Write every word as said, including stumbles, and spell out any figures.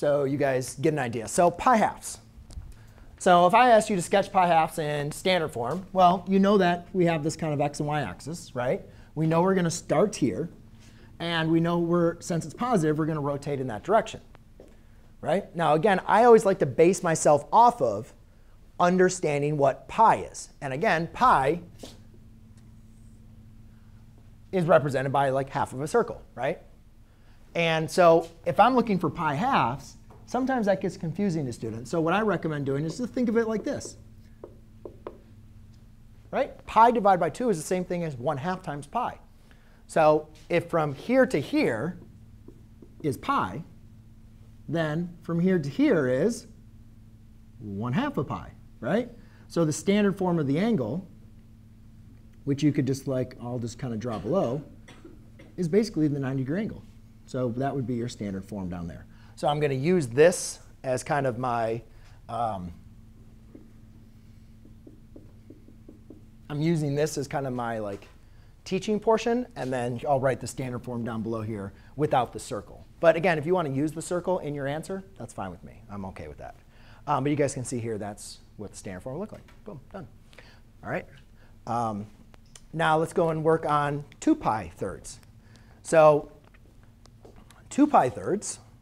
so you guys get an idea. So pi halves. So if I asked you to sketch pi halves in standard form, well, you know that we have this kind of x and y axis, right? We know we're going to start here. And we know we're, since it's positive, we're going to rotate in that direction, right? Now, again, I always like to base myself off of understanding what pi is. And again, pi is represented by like half of a circle, right? And so if I'm looking for pi halves, sometimes that gets confusing to students. So what I recommend doing is to think of it like this, right? Pi divided by two is the same thing as one half times pi. So if from here to here is pi, then from here to here is one half of pi, right? So the standard form of the angle, which you could just like, I'll just kind of draw below, is basically the ninety degree angle. So that would be your standard form down there. So I'm going to use this as kind of my, um, I'm using this as kind of my like, teaching portion, and then I'll write the standard form down below here without the circle. But again, if you want to use the circle in your answer, that's fine with me. I'm OK with that. Um, but you guys can see here that's what the standard form will look like. Boom, done. All right. Um, now let's go and work on two pi thirds. So two pi thirds